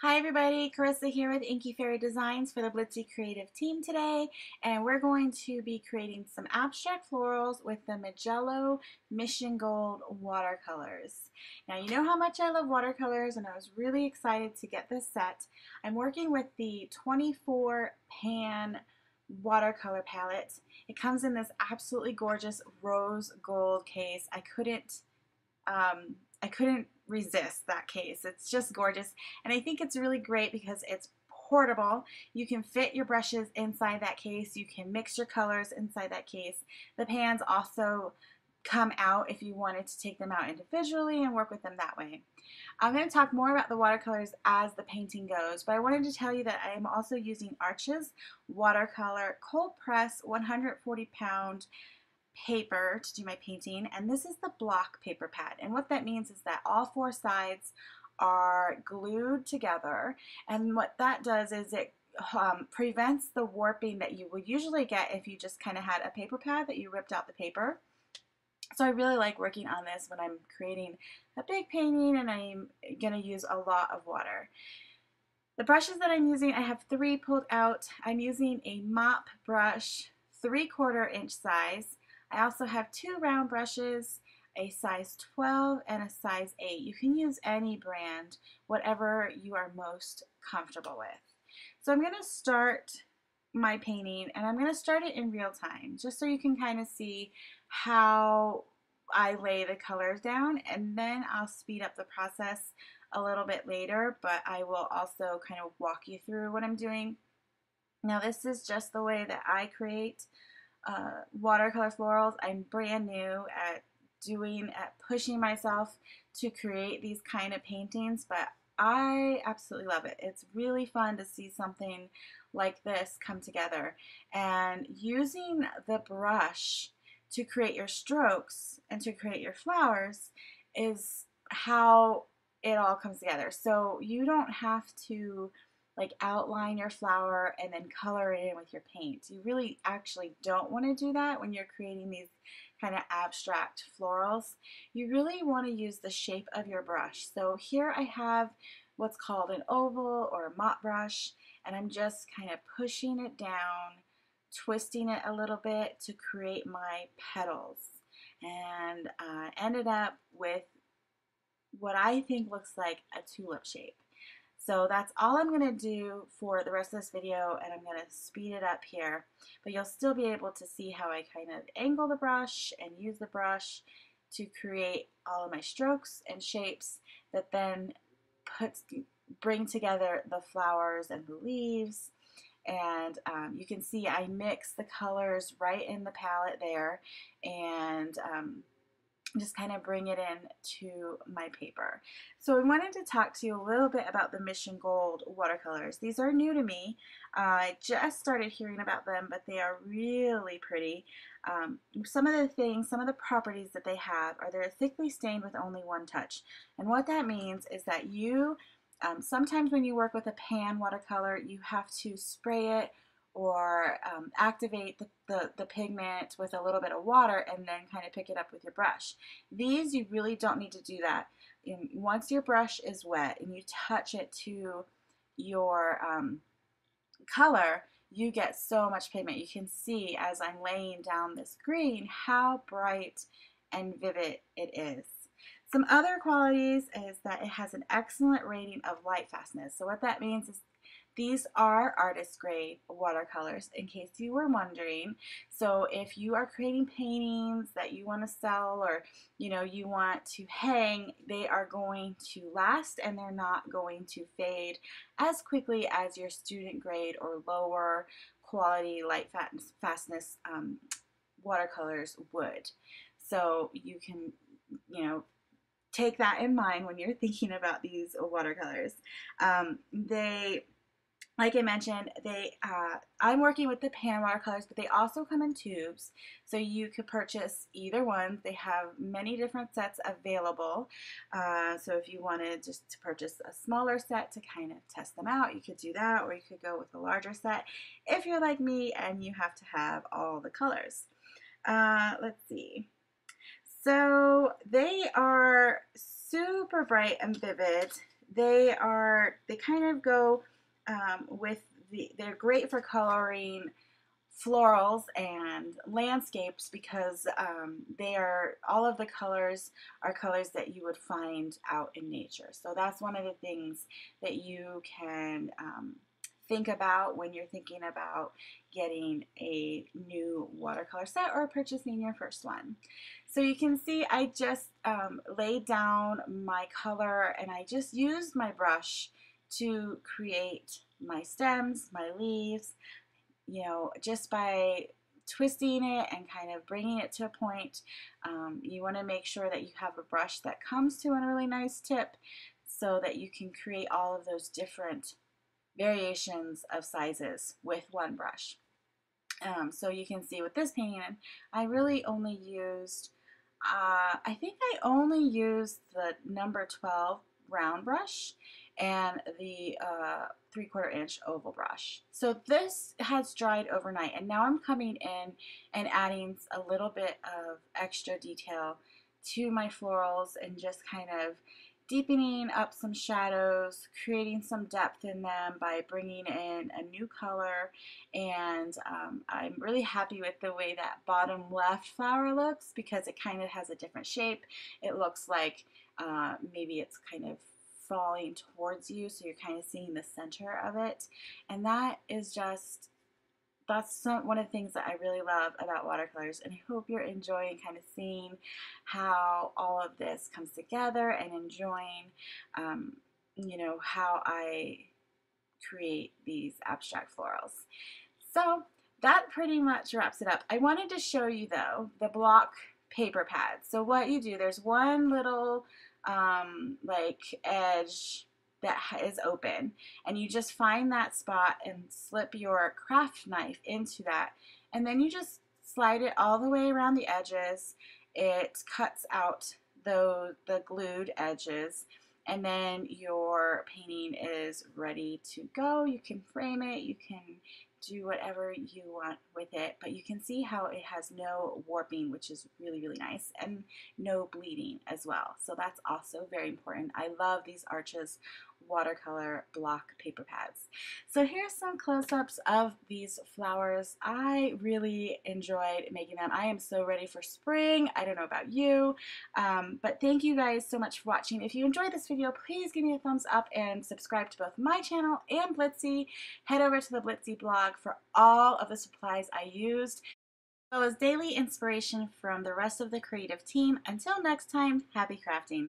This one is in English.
Hi everybody, Carissa here with Inky Fairy Designs for the Blitsy creative team today, and we're going to be creating some abstract florals with the Mijello Mission Gold watercolors. Now you know how much I love watercolors, and I was really excited to get this set. I'm working with the 24 pan watercolor palette. It comes in this absolutely gorgeous rose gold case. I couldn't resist that case. It's just gorgeous, and I think it's really great because it's portable. You can fit your brushes inside that case. You can mix your colors inside that case. The pans also come out if you wanted to take them out individually and work with them that way. I'm going to talk more about the watercolors as the painting goes, but I wanted to tell you that I am also using Arches watercolor cold press 140-pound paper to do my painting, and this is the block paper pad, and what that means is that all four sides are glued together, and what that does is it prevents the warping that you will usually get if you just kind of had a paper pad that you ripped out the paper. So I really like working on this when I'm creating a big painting and I'm going to use a lot of water. The brushes that I'm using, I have three pulled out. I'm using a mop brush 3/4 inch size. I also have two round brushes, a size 12 and a size 8. You can use any brand, whatever you are most comfortable with. So I'm going to start my painting, and I'm going to start it in real time just so you can kind of see how I lay the colors down, and then I'll speed up the process a little bit later, but I will also kind of walk you through what I'm doing. Now this is just the way that I create watercolor florals. I'm brand new at pushing myself to create these kind of paintings, but I absolutely love it. It's really fun to see something like this come together, and using the brush to create your strokes and to create your flowers is how it all comes together. So you don't have to like outline your flower and then color it in with your paint. You really actually don't want to do that when you're creating these kind of abstract florals. You really want to use the shape of your brush. So here I have what's called an oval or a mop brush, and I'm just kind of pushing it down, twisting it a little bit to create my petals. And I ended up with what I think looks like a tulip shape. So that's all I'm going to do for the rest of this video, and I'm going to speed it up here, but you'll still be able to see how I kind of angle the brush and use the brush to create all of my strokes and shapes that then bring together the flowers and the leaves. And you can see I mix the colors right in the palette there, and just kind of bring it in to my paper. So I wanted to talk to you a little bit about the Mission Gold watercolors. These are new to me. I just started hearing about them, but they are really pretty. Some of the properties that they have are they're thickly stained with only one touch. And what that means is that you, sometimes when you work with a pan watercolor, you have to spray it or activate the pigment with a little bit of water and then kind of pick it up with your brush. These, you really don't need to do that. And once your brush is wet and you touch it to your color, you get so much pigment. You can see as I'm laying down this green how bright and vivid it is. Some other qualities is that it has an excellent rating of light fastness. So what that means is these are artist grade watercolors, in case you were wondering. So if you are creating paintings that you want to sell, or you know you want to hang, they are going to last, and they're not going to fade as quickly as your student grade or lower quality light fastness watercolors would. So you can, you know, take that in mind when you're thinking about these watercolors. Like I mentioned, I'm working with the pan watercolors, but they also come in tubes, so you could purchase either one. They have many different sets available, so if you wanted just to purchase a smaller set to kind of test them out, you could do that, or you could go with a larger set if you're like me and you have to have all the colors. Let's see. So they are super bright and vivid. they kind of go with the, they're great for coloring florals and landscapes because they are, all of the colors are colors that you would find out in nature. So that's one of the things that you can think about when you're thinking about getting a new watercolor set or purchasing your first one. So you can see I just laid down my color and I just used my brush to create my stems, my leaves, you know, just by twisting it and kind of bringing it to a point. You want to make sure that you have a brush that comes to a really nice tip so that you can create all of those different variations of sizes with one brush. So you can see with this painting, I really only used, I think I only used the number 12 round brush and the 3/4 inch oval brush. So this has dried overnight, and now I'm coming in and adding a little bit of extra detail to my florals and just kind of deepening up some shadows, creating some depth in them by bringing in a new color. And I'm really happy with the way that bottom left flower looks because it kind of has a different shape. It looks like maybe it's kind of falling towards you, so you're kind of seeing the center of it. And that is just, that's one of the things that I really love about watercolors, and I hope you're enjoying kind of seeing how all of this comes together and enjoying, you know, how I create these abstract florals. So that pretty much wraps it up. I wanted to show you though the block paper pad. So what you do, there's one little like edge that is open, and you just find that spot and slip your craft knife into that, and then you just slide it all the way around the edges. It cuts out the glued edges, and then your painting is ready to go. You can frame it, you can do whatever you want with it, but you can see how it has no warping, which is really, really nice, and no bleeding as well. So that's also very important. I love these Arches watercolor block paper pads. So here's some close-ups of these flowers. I really enjoyed making them. I am so ready for spring. I don't know about you, but thank you guys so much for watching. If you enjoyed this video, please give me a thumbs up and subscribe to both my channel and Blitsy. Head over to the Blitsy blog for all of the supplies I used, as well as daily inspiration from the rest of the creative team. Until next time, happy crafting.